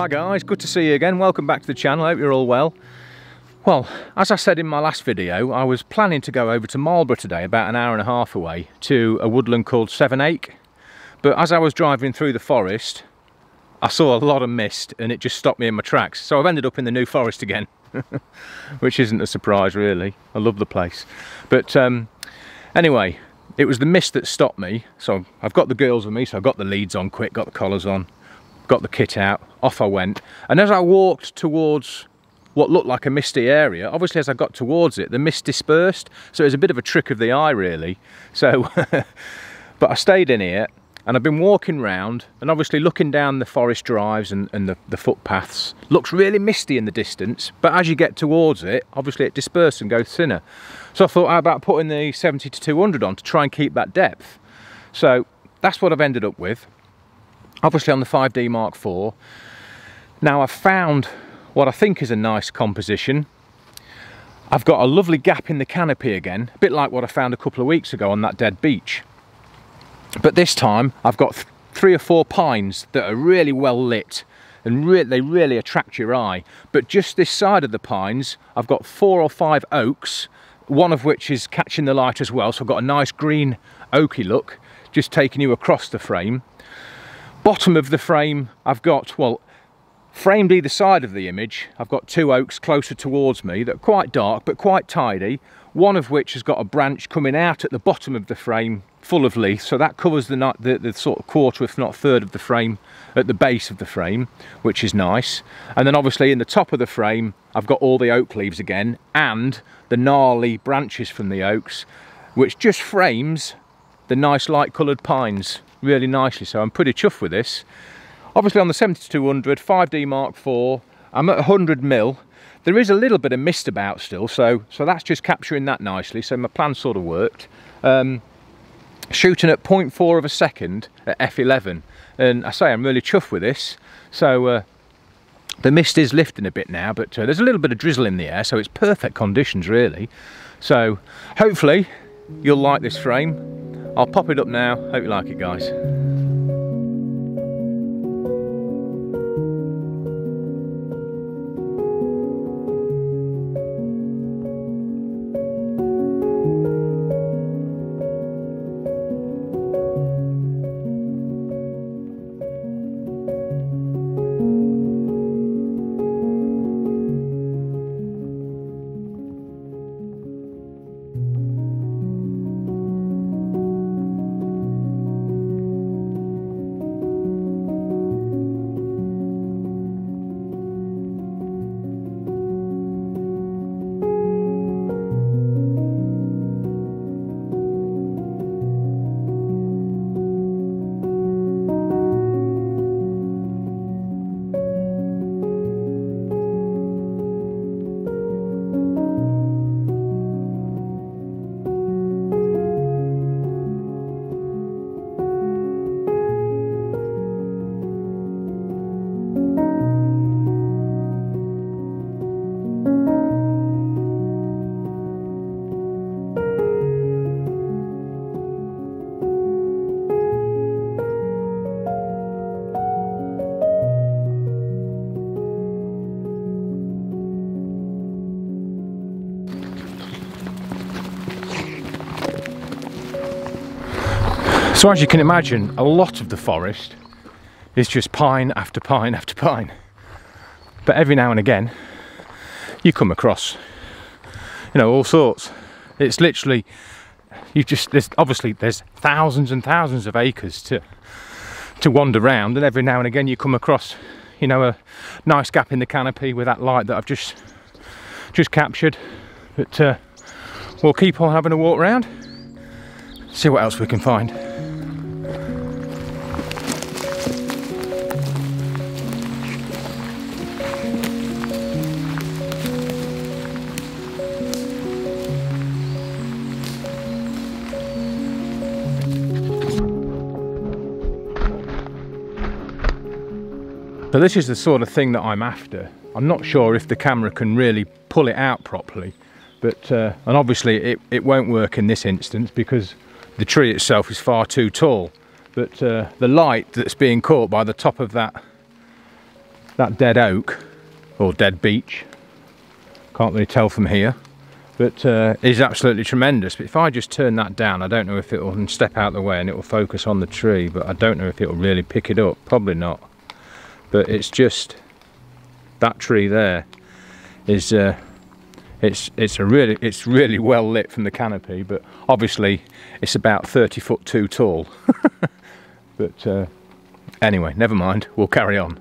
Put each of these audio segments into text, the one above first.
Hi guys, good to see you again. Welcome back to the channel. I hope you're all well. Well, as I said in my last video, I was planning to go over to Marlborough today, about an hour and a half away, to a woodland called Seven Acre. But as I was driving through the forest, I saw a lot of mist and it just stopped me in my tracks. So I've ended up in the New Forest again, which isn't a surprise really. I love the place. But anyway, it was the mist that stopped me. So I've got the girls with me, so I've got the leads on quick, got the collars on, got the kit out, off I went. And as I walked towards what looked like a misty area, obviously as I got towards it, the mist dispersed. So it was a bit of a trick of the eye really. So, but I stayed in here and I've been walking round and obviously looking down the forest drives and the footpaths. Looks really misty in the distance, but as you get towards it, obviously it disperses and goes thinner. So I thought, how about putting the 70-200 on to try and keep that depth? So that's what I've ended up with. Obviously on the 5D Mark IV. Now I've found what I think is a nice composition. I've got a lovely gap in the canopy again, a bit like what I found a couple of weeks ago on that dead beach. But this time I've got three or four pines that are really well lit and they really attract your eye. But just this side of the pines, I've got four or five oaks, one of which is catching the light as well. So I've got a nice green oaky look, just taking you across the frame. Bottom of the frame, I've got, well, framed either side of the image, I've got two oaks closer towards me that are quite dark but quite tidy, one of which has got a branch coming out at the bottom of the frame full of leaf, so that covers the sort of quarter if not third of the frame at the base of the frame, which is nice. And then obviously in the top of the frame I've got all the oak leaves again and the gnarly branches from the oaks, which just frames the nice light coloured pines really nicely. So I'm pretty chuffed with this. Obviously on the 70-200 5D Mark IV, I'm at 100mm. There is a little bit of mist about still, so that's just capturing that nicely. So my plan sort of worked. Shooting at 0.4 of a second at f/11, and I say I'm really chuffed with this. So the mist is lifting a bit now, but there's a little bit of drizzle in the air, so it's perfect conditions really. So hopefully you'll like this frame. I'll pop it up now. Hope you like it, guys. So as you can imagine, a lot of the forest is just pine after pine after pine. But every now and again, you come across, you know, all sorts. It's literally, you just, there's thousands and thousands of acres to wander around, and every now and again you come across, you know, a nice gap in the canopy with that light that I've just captured. But we'll keep on having a walk around, see what else we can find. So this is the sort of thing that I'm after. I'm not sure if the camera can really pull it out properly, but and obviously it won't work in this instance because the tree itself is far too tall. But the light that's being caught by the top of that that dead oak, or dead beech, can't really tell from here, but is absolutely tremendous. But if I just turn that down, I don't know if it will step out of the way and it will focus on the tree, but I don't know if it will really pick it up, probably not. But it's just, that tree there is, it's really well lit from the canopy, but obviously it's about 30 foot too tall. But anyway, never mind, we'll carry on.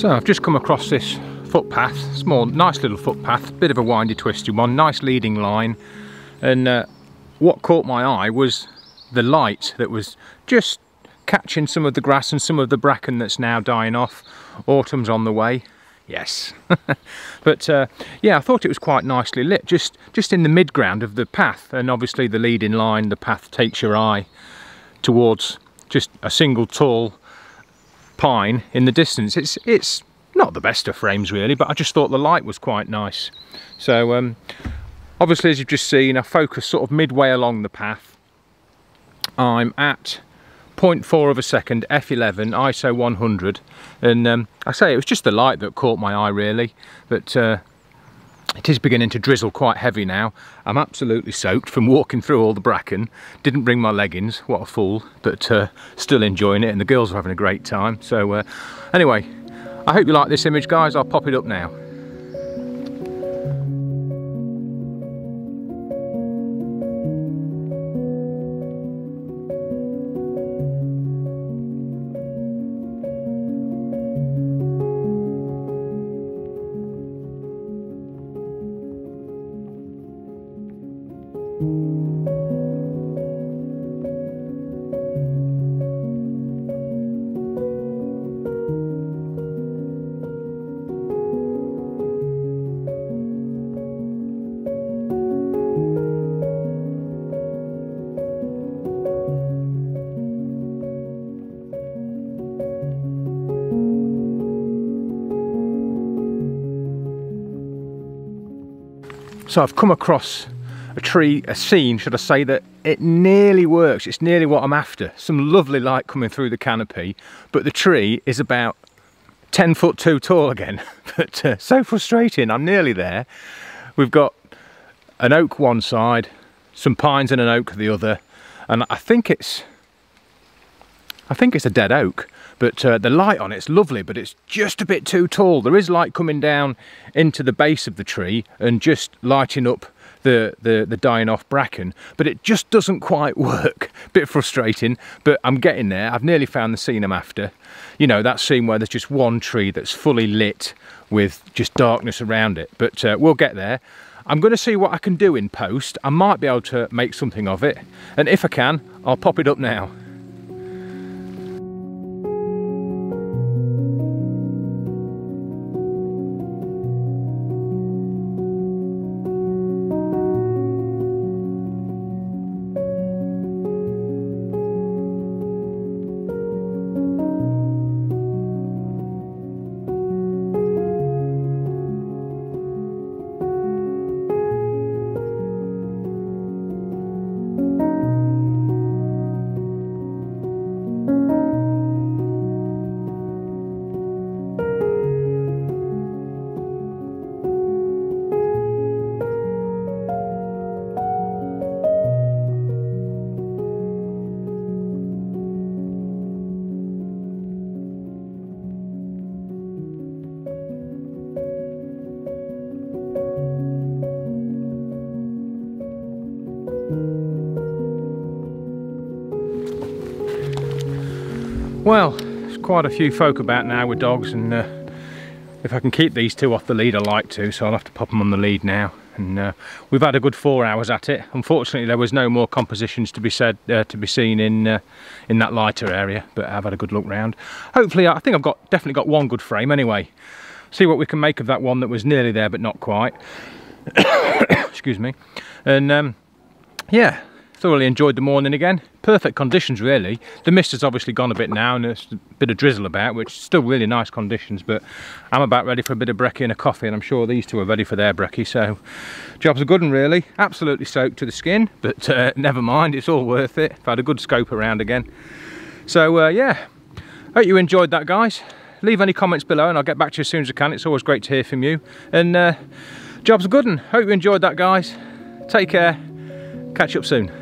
So I've just come across this footpath, small, nice little footpath, bit of a windy, twisty one, nice leading line. And what caught my eye was the light that was just catching some of the grass and some of the bracken that's now dying off. Autumn's on the way, yes. But yeah, I thought it was quite nicely lit, just in the midground of the path. And obviously the leading line, the path takes your eye towards just a single tall pine in the distance. It's not the best of frames really, but I just thought the light was quite nice. So obviously, as you've just seen, I focus sort of midway along the path. I'm at 0.4 of a second, f/11, ISO 100, and I say it was just the light that caught my eye really. But it is beginning to drizzle quite heavy now. I'm absolutely soaked from walking through all the bracken. Didn't bring my leggings, what a fool, but still enjoying it, and the girls are having a great time. So anyway, I hope you like this image, guys. I'll pop it up now. So I've come across a tree, a scene, should I say, that it nearly works. It's nearly what I'm after. Some lovely light coming through the canopy, but the tree is about 10 foot too tall again. But so frustrating, I'm nearly there. We've got an oak one side, some pines and an oak the other, and I think it's a dead oak. But the light on it's lovely, but it's just a bit too tall. There is light coming down into the base of the tree and just lighting up the dying off bracken, but it just doesn't quite work. Bit frustrating, but I'm getting there. I've nearly found the scene I'm after. You know, that scene where there's just one tree that's fully lit with just darkness around it. But we'll get there. I'm going to see what I can do in post. I might be able to make something of it, and if I can, I'll pop it up now. Well, there's quite a few folk about now with dogs, and if I can keep these two off the lead I like to, so I'll have to pop them on the lead now. And we've had a good 4 hours at it. Unfortunately there was no more compositions to be seen in that lighter area, but I've had a good look round. Hopefully, I think I've definitely got one good frame anyway. See what we can make of that one that was nearly there but not quite. Excuse me. And yeah, thoroughly enjoyed the morning again. Perfect conditions really. The mist has obviously gone a bit now and there's a bit of drizzle about, which is still really nice conditions, but I'm about ready for a bit of brekkie and a coffee, and I'm sure these two are ready for their brekkie, so job's a good one really. Absolutely soaked to the skin, but never mind, it's all worth it. I've had a good scope around again. So yeah, hope you enjoyed that guys. Leave any comments below and I'll get back to you as soon as I can. It's always great to hear from you. And job's a good one. Hope you enjoyed that guys. Take care, catch you up soon.